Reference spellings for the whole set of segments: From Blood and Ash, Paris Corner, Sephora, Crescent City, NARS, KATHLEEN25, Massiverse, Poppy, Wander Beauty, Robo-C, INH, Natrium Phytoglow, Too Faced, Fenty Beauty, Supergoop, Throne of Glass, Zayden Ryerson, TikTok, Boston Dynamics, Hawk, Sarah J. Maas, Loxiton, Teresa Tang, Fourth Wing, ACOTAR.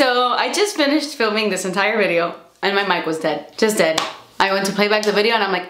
So I just finished filming this entire video and my mic was dead, just dead. I went to play back the video and I'm like,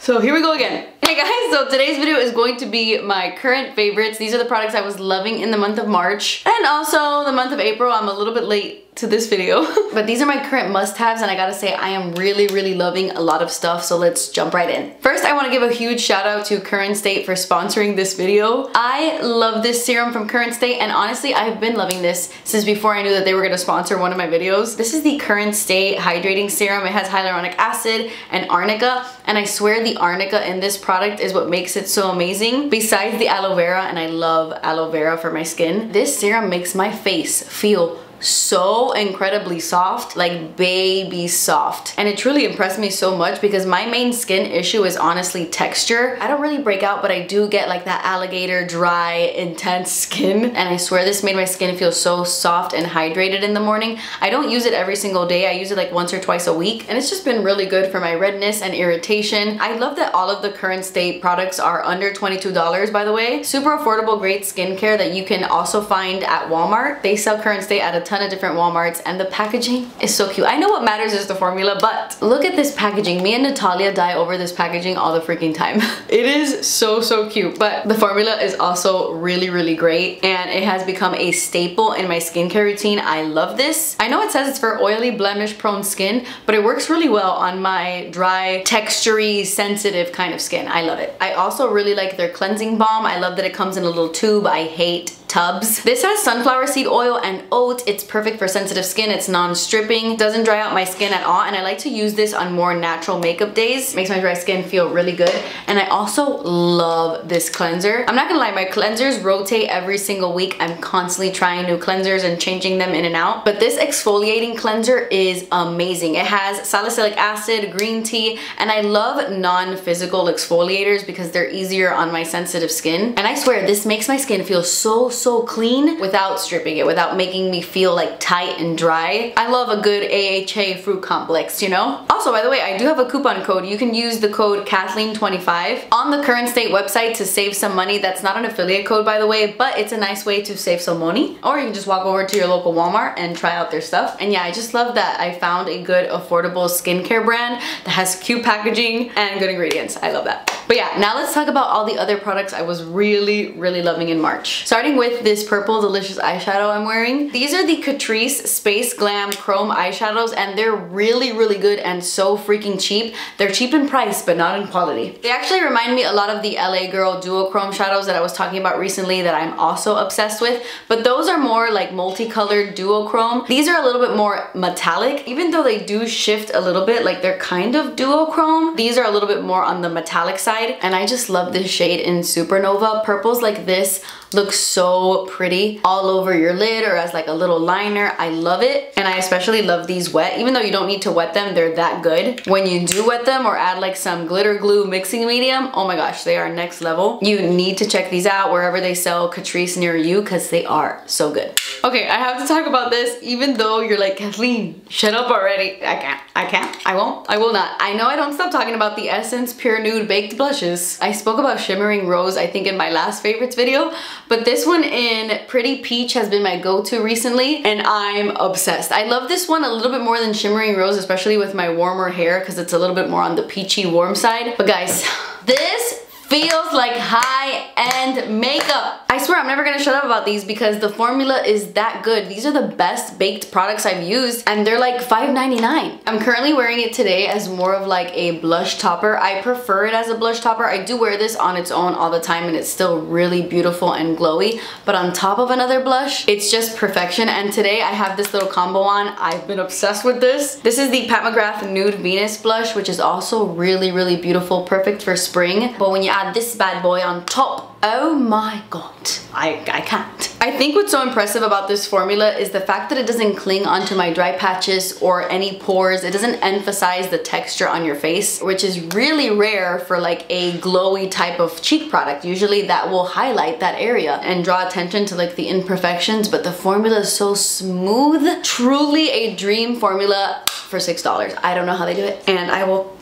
so here we go again. Hey guys, so today's video is going to be my current favorites. These are the products I was loving in the month of March and also the month of April. I'm a little bit late to this video, but these are my current must-haves and I gotta say I am really loving a lot of stuff, so let's jump right in. First, I wanna give a huge shout out to Current State for sponsoring this video. I love this serum from Current State and honestly, I've been loving this since before I knew that they were gonna sponsor one of my videos. This is the Current State Hydrating Serum. It has hyaluronic acid and arnica, and I swear the arnica in this product is what makes it so amazing. Besides the aloe vera, and I love aloe vera for my skin, this serum makes my face feel so incredibly soft, like baby soft, and it truly impressed me so much because my main skin issue is honestly texture. I don't really break out, but I do get like that alligator dry intense skin, and I swear this made my skin feel so soft and hydrated in the morning. I don't use it every single day, I use it like once or twice a week, and it's just been really good for my redness and irritation. I love that all of the Current State products are under $22, by the way. Super affordable, great skincare that you can also find at Walmart. They sell Current State at a ton of different Walmarts and the packaging is so cute. I know what matters is the formula, but look at this packaging. Me and Natalia die over this packaging all the freaking time. It is so cute, but the formula is also really great and it has become a staple in my skincare routine. I love this. I know it says it's for oily, blemish prone skin, but it works really well on my dry, textury, sensitive kind of skin. I love it. I also really like their cleansing balm. I love that it comes in a little tube. I hate tubs. This has sunflower seed oil and oats. It's perfect for sensitive skin. It's non-stripping, doesn't dry out my skin at all, and I like to use this on more natural makeup days. Makes my dry skin feel really good. And I also love this cleanser. I'm not gonna lie, my cleansers rotate every single week. I'm constantly trying new cleansers and changing them in and out, but this exfoliating cleanser is amazing. It has salicylic acid, green tea, and I love non-physical exfoliators because they're easier on my sensitive skin. And I swear this makes my skin feel so clean without stripping it, without making me feel like tight and dry. I love a good AHA fruit complex, you know? Also, by the way, I do have a coupon code. You can use the code Kathleen25 on the Current State website to save some money. That's not an affiliate code, by the way, but it's a nice way to save some money. Or you can just walk over to your local Walmart and try out their stuff. And yeah, I just love that I found a good affordable skincare brand that has cute packaging and good ingredients. I love that. But yeah, now let's talk about all the other products I was really loving in March. Starting with this purple delicious eyeshadow I'm wearing. These are the Catrice Space Glam Chrome eyeshadows and they're really good and so freaking cheap. They're cheap in price, but not in quality. They actually remind me a lot of the LA Girl duochrome shadows that I was talking about recently that I'm also obsessed with, but those are more like multicolored duochrome. These are a little bit more metallic, even though they do shift a little bit, like they're kind of duochrome. These are a little bit more on the metallic side and I just love this shade in Supernova. Purples like this look so pretty all over your lid or as like a little liner. I love it, and I especially love these wet. Even though you don't need to wet them, they're that good. When you do wet them or add like some glitter glue mixing medium, oh my gosh, they are next level. You need to check these out wherever they sell Catrice near you because they are so good. Okay, I have to talk about this even though you're like, Kathleen, shut up already. I will not. I know I don't stop talking about the Essence Pure Nude Baked Blushes. I spoke about Shimmering Rose, I think in my last favorites video, but this one in Pretty Peach has been my go-to recently and I'm obsessed. I love this one a little bit more than Shimmering Rose, especially with my warmer hair because it's a little bit more on the peachy warm side. But guys, this feels like high-end makeup. I swear I'm never gonna shut up about these because the formula is that good. These are the best baked products I've used and they're like $5.99. I'm currently wearing it today as more of like a blush topper. I prefer it as a blush topper. I do wear this on its own all the time and it's still really beautiful and glowy, but on top of another blush, it's just perfection. And today I have this little combo on. I've been obsessed with this. This is the Pat McGrath Nude Venus Blush, which is also really beautiful, perfect for spring. But when you add this bad boy on top, oh my god, I can't. I think what's so impressive about this formula is the fact that it doesn't cling onto my dry patches or any pores. It doesn't emphasize the texture on your face, which is really rare for like a glowy type of cheek product. Usually that will highlight that area and draw attention to like the imperfections, but the formula is so smooth. Truly a dream formula for $6. I don't know how they do it, and I will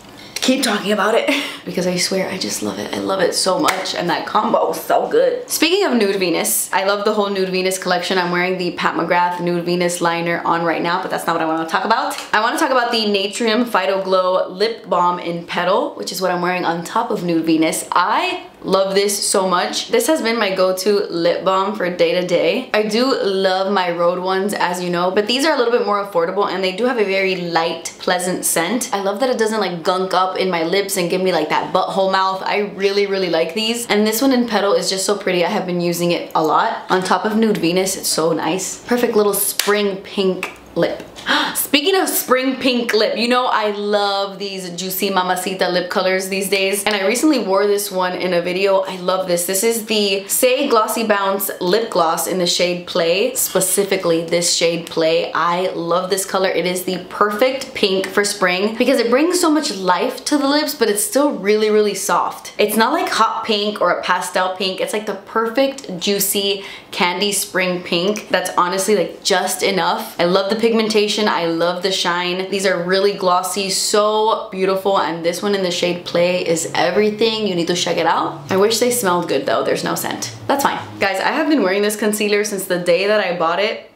keep talking about it because I swear I just love it. I love it so much, and that combo is so good. Speaking of Nude Venus, I love the whole Nude Venus collection. I'm wearing the Pat McGrath Nude Venus liner on right now, but that's not what I want to talk about. I want to talk about the Natrium Phytoglow Lip Balm in Petal, which is what I'm wearing on top of Nude Venus. I love this so much. This has been my go-to lip balm for day to day. I do love my Rhode ones, as you know, but these are a little bit more affordable and they do have a very light, pleasant scent. I love that it doesn't like gunk up in my lips and give me like that butthole mouth. I really, really like these. And this one in Petal is just so pretty. I have been using it a lot. On top of Nude Venus, it's so nice. Perfect little spring pink lip. Speaking of spring pink lip, you know I love these Juicy Mamacita lip colors these days, and I recently wore this one in a video. I love this. This is the Say Glossy Bounce Lip Gloss in the shade Play, specifically this shade Play. I love this color. It is the perfect pink for spring because it brings so much life to the lips, but it's still really, really soft. It's not like hot pink or a pastel pink. It's like the perfect juicy candy spring pink that's honestly like just enough. I love the pigmentation. I love the shine. These are really glossy, so beautiful, and this one in the shade Play is everything. You need to check it out. I wish they smelled good though. There's no scent. That's fine. Guys, I have been wearing this concealer since the day that I bought it.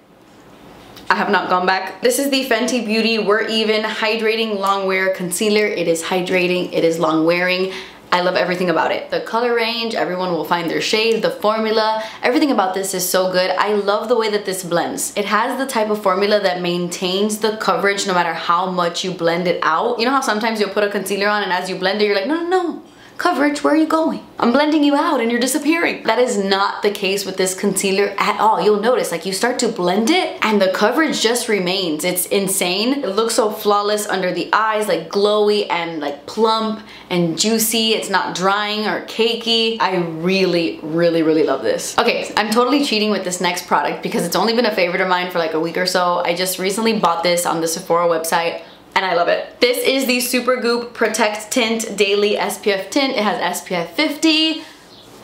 I have not gone back. This is the Fenty Beauty We're Even Hydrating Long Wear Concealer. It is hydrating, it is long wearing. I love everything about it. The color range, everyone will find their shade, the formula, everything about this is so good. I love the way that this blends. It has the type of formula that maintains the coverage no matter how much you blend it out. You know how sometimes you'll put a concealer on and as you blend it, you're like, no, no, no. Coverage, where are you going? I'm blending you out and you're disappearing. That is not the case with this concealer at all. You'll notice like you start to blend it and the coverage just remains. It's insane. It looks so flawless under the eyes, like glowy and like plump and juicy. It's not drying or cakey. I really, really, really love this. Okay, I'm totally cheating with this next product because it's only been a favorite of mine for like a week or so. I just recently bought this on the Sephora website. And I love it. This is the Supergoop Protect Tint Daily SPF Tint. It has SPF 50,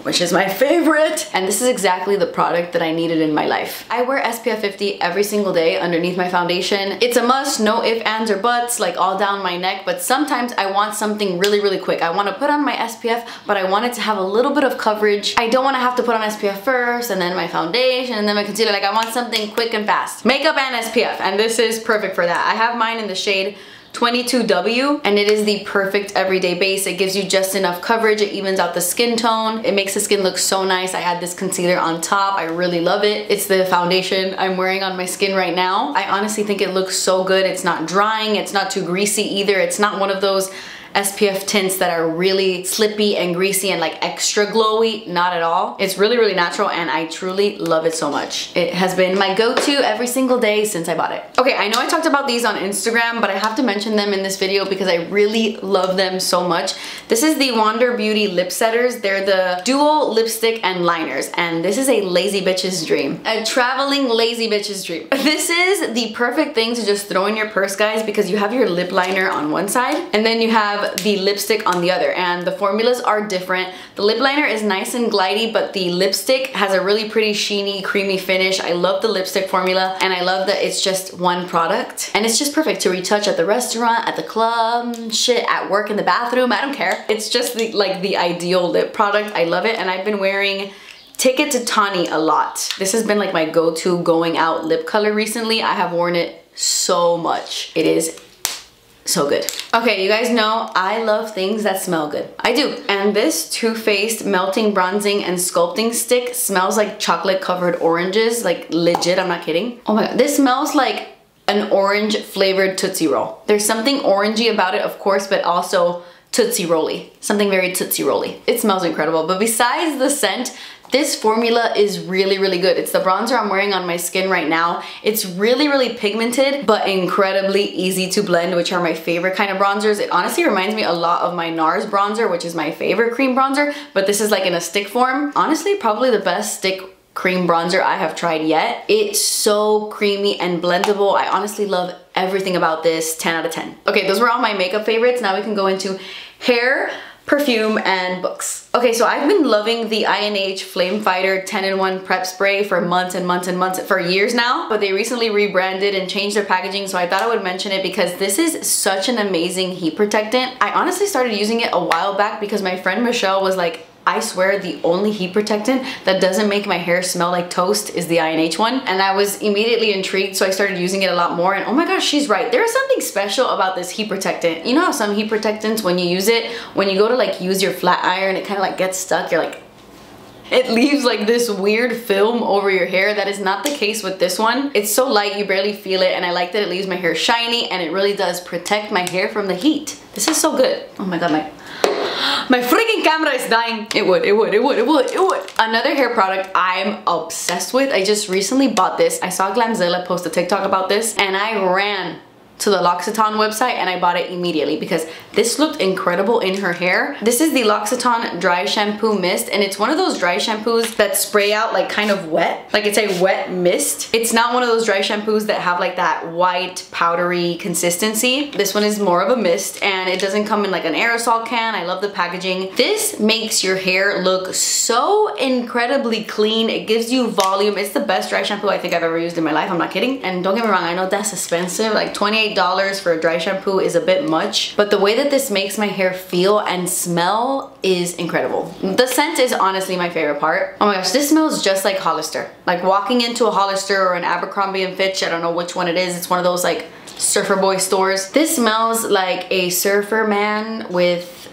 which is my favorite. And this is exactly the product that I needed in my life. I wear SPF 50 every single day underneath my foundation. It's a must, no ifs, ands, or buts, like all down my neck, but sometimes I want something really, really quick. I wanna put on my SPF, but I want it to have a little bit of coverage. I don't wanna have to put on SPF first, and then my foundation, and then my concealer. Like I want something quick and fast. Makeup and SPF, and this is perfect for that. I have mine in the shade 22W, and it is the perfect everyday base. It gives you just enough coverage. It evens out the skin tone. It makes the skin look so nice. I had this concealer on top. I really love it. It's the foundation I'm wearing on my skin right now. I honestly think it looks so good. It's not drying. It's not too greasy either. It's not one of those SPF tints that are really slippy and greasy and like extra glowy. Not at all. It's really, really natural, and I truly love it so much. It has been my go-to every single day since I bought it. Okay, I know I talked about these on Instagram, but I have to mention them in this video because I really love them so much. This is the Wander Beauty Lip Setters. They're the dual lipstick and liners, and this is a lazy bitch's dream. A traveling lazy bitch's dream. This is the perfect thing to just throw in your purse, guys, because you have your lip liner on one side, and then you have the lipstick on the other, and the formulas are different. The lip liner is nice and glidey, but the lipstick has a really pretty sheeny, creamy finish. I love the lipstick formula, and I love that it's just one product, and it's just perfect to retouch at the restaurant, at the club, shit, at work, in the bathroom. I don't care. It's just the ideal lip product. I love it, and I've been wearing Ticket to Tawny a lot. This has been like my go-to going out lip color recently. I have worn it so much. It is so good. Okay, you guys know I love things that smell good. I do. And this Too Faced Melting, Bronzing, and Sculpting Stick smells like chocolate covered oranges. Like legit, I'm not kidding. Oh my god, this smells like an orange flavored Tootsie Roll. There's something orangey about it, of course, but also Tootsie Rolly. Something very Tootsie Rolly. It smells incredible. But besides the scent, this formula is really, really good. It's the bronzer I'm wearing on my skin right now. It's really, really pigmented, but incredibly easy to blend, which are my favorite kind of bronzers. It honestly reminds me a lot of my NARS bronzer, which is my favorite cream bronzer, but this is like in a stick form. Honestly, probably the best stick cream bronzer I have tried yet. It's so creamy and blendable. I honestly love everything about this. 10 out of 10. Okay, those were all my makeup favorites. Now we can go into hair. perfume, and books. Okay, so I've been loving the INH Flame Fighter 10-in-1 prep spray for months and months and months, for years now, but they recently rebranded and changed their packaging, so I thought I would mention it because this is such an amazing heat protectant. I honestly started using it a while back because my friend Michelle was like, I swear the only heat protectant that doesn't make my hair smell like toast is the INH one. And I was immediately intrigued, so I started using it a lot more, and oh my gosh, she's right. There is something special about this heat protectant. You know how some heat protectants, when you use it, when you go to like use your flat iron, it kind of like gets stuck, you're like, it leaves like this weird film over your hair. That is not the case with this one. It's so light, you barely feel it, and I like that it leaves my hair shiny, and it really does protect my hair from the heat. This is so good. Oh my god, my freaking camera is dying. It would. Another hair product I'm obsessed with. I just recently bought this. I saw Glamzilla post a TikTok about this, and I ran to the Loxiton website and I bought it immediately because this looked incredible in her hair. This is the Loxiton Dry Shampoo Mist, and it's one of those dry shampoos that spray out like kind of wet. Like it's a wet mist. It's not one of those dry shampoos that have like that white powdery consistency. This one is more of a mist, and it doesn't come in like an aerosol can. I love the packaging. This makes your hair look so incredibly clean. It gives you volume. It's the best dry shampoo I think I've ever used in my life. I'm not kidding. And don't get me wrong, I know that's expensive. Like $28 for a dry shampoo is a bit much, but the way that this makes my hair feel and smell is incredible. The scent is honestly my favorite part. Oh my gosh, this smells just like Hollister. Like walking into a Hollister or an Abercrombie & Fitch, I don't know which one it is. It's one of those like surfer boy stores. This smells like a surfer man with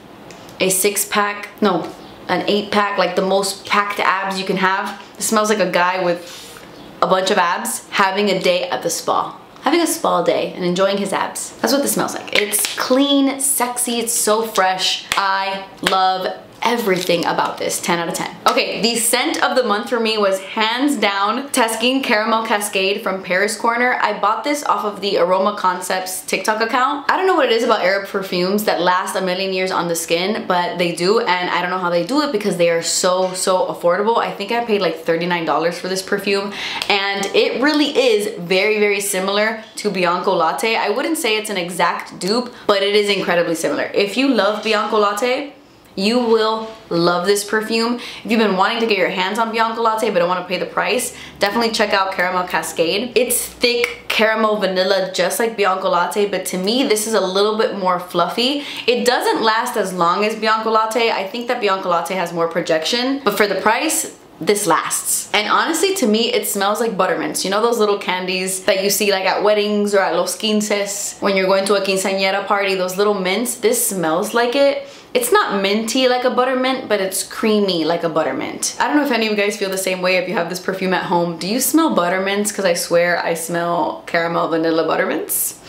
a six-pack, no, an eight-pack, like the most packed abs you can have. It smells like a guy with a bunch of abs having a day at the spa. Having a spa day and enjoying his abs. That's what this smells like. It's clean, sexy, it's so fresh. I love everything about this. 10 out of 10. Okay, the scent of the month for me was hands down Tasquin Caramel Cascade from Paris Corner. I bought this off of the Aroma Concepts TikTok account. I don't know what it is about Arab perfumes that last a million years on the skin, but they do, and I don't know how they do it because they are so affordable. I think I paid like $39 for this perfume, and it really is very similar to Bianco Latte. I wouldn't say it's an exact dupe, but it is incredibly similar. If you love Bianco Latte, you will love this perfume. If you've been wanting to get your hands on Bianco Latte but don't want to pay the price, definitely check out Caramel Cascade. It's thick caramel vanilla just like Bianco Latte, but to me this is a little bit more fluffy. It doesn't last as long as Bianco Latte. I think that Bianco Latte has more projection, but for the price, this lasts. And honestly, to me, it smells like buttermints. You know those little candies that you see like at weddings or at los quinces, when you're going to a quinceañera party, those little mints? This smells like it. It's not minty like a buttermint, but it's creamy like a buttermint. I don't know if any of you guys feel the same way if you have this perfume at home. Do you smell buttermints? Because I swear I smell caramel vanilla buttermints.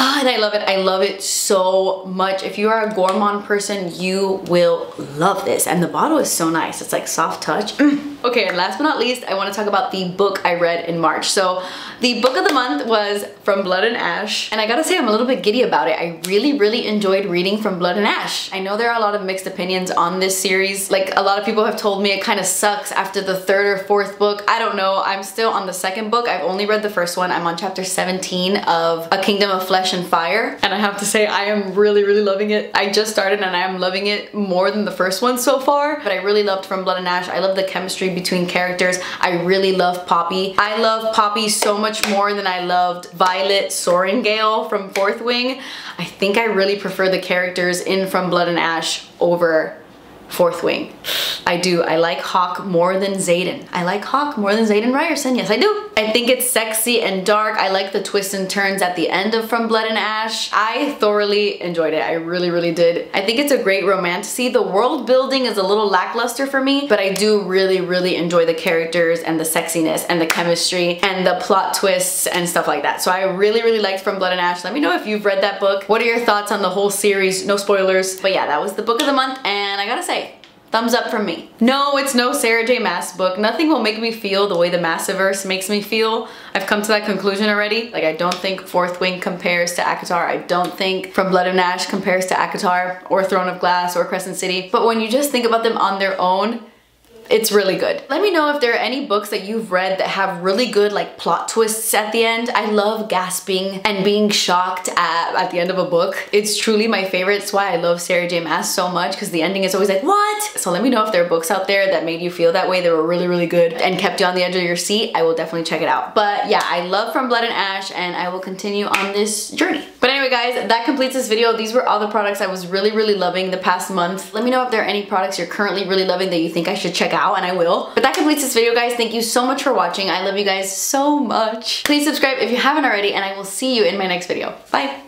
Ah, and I love it. I love it so much. If you are a gourmand person, you will love this. And the bottle is so nice. It's like soft touch. Okay, and last but not least, I want to talk about the book I read in March. So the book of the month was From Blood and Ash. And I gotta say, I'm a little bit giddy about it. I really enjoyed reading From Blood and Ash. I know there are a lot of mixed opinions on this series. Like a lot of people have told me it kind of sucks after the third or fourth book. I don't know. I'm still on the second book. I've only read the first one. I'm on chapter 17 of A Kingdom of Flesh and Fire, and I have to say I am really loving it. I just started and I am loving it more than the first one so far, but I really loved From Blood and Ash. I love the chemistry between characters. I really love Poppy. I love Poppy so much more than I loved Violet Sorrengail from Fourth Wing. I think I really prefer the characters in From Blood and Ash over Fourth Wing. I do. I like Hawk more than Zayden. I like Hawk more than Zayden Ryerson. Yes, I do. I think it's sexy and dark. I like the twists and turns at the end of From Blood and Ash. I thoroughly enjoyed it. I really did. I think it's a great romantasy. The world building is a little lackluster for me, but I do really enjoy the characters and the sexiness and the chemistry and the plot twists and stuff like that. So I really liked From Blood and Ash. Let me know if you've read that book. What are your thoughts on the whole series? No spoilers. But yeah, that was the book of the month, and I gotta say, thumbs up from me. No, it's no Sarah J. Maas book. Nothing will make me feel the way the Massiverse makes me feel. I've come to that conclusion already. Like, I don't think Fourth Wing compares to ACOTAR. I don't think From Blood and Ash compares to ACOTAR or Throne of Glass or Crescent City. But when you just think about them on their own, It's really good. Let me know if there are any books that you've read that have really good like plot twists at the end. I love gasping and being shocked at the end of a book. It's truly my favorite. It's why I love Sarah J. Maas so much, because the ending is always like, what? So let me know if there are books out there that made you feel that way, that were really, really good and kept you on the edge of your seat. I will definitely check it out. But yeah, I love From Blood and Ash and I will continue on this journey. But anyway guys, that completes this video. These were all the products I was really, really loving the past month. Let me know if there are any products you're currently really loving that you think I should check out, and I will. But that completes this video guys. Thank you so much for watching. I love you guys so much. Please subscribe if you haven't already, and I will see you in my next video. Bye.